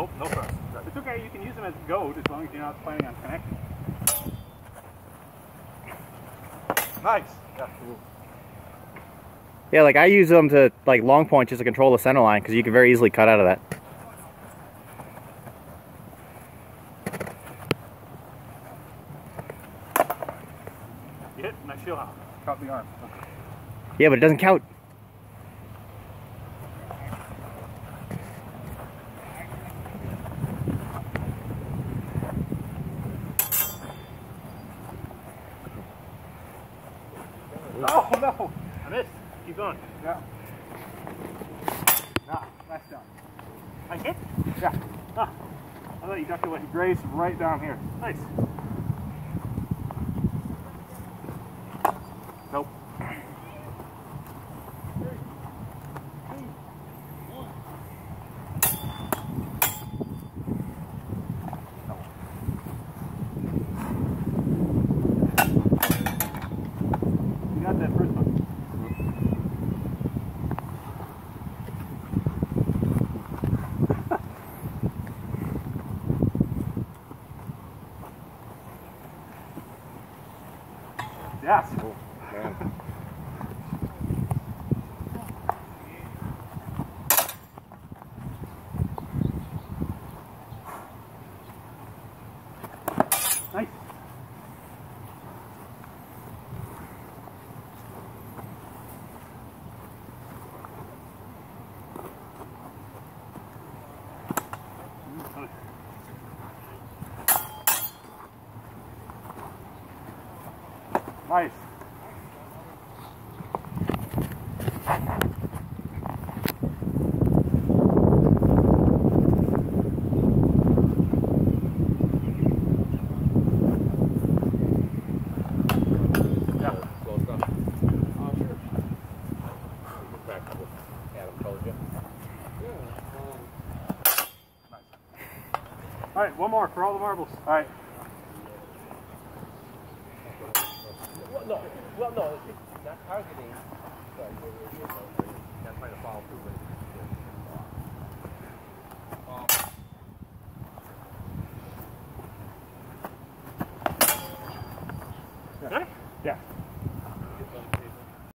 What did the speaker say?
Oh, no problem. It's okay, you can use them as a goad as long as you're not planning on connecting. Nice. Yeah, cool. Yeah, like I use them to like long point just to control the center line because you can very easily cut out of that. You hit and I shield out. Caught the arm. Okay. Yeah, but it doesn't count. Oh no! I missed. Keep going. Yeah. Nah, nice job. I hit? Yeah. Huh. I thought you ducked away. Grace right down here. Nice. Nope. 3, 2, 1. You got that first one. Yes. Oh, man. Nice. Nice. Yeah. Close up. Oh, sure. We'll practice with Adam Collier. Nice. All right, one more for all the marbles. All right. Well, no, it's not targeting, but that's trying to follow through with it.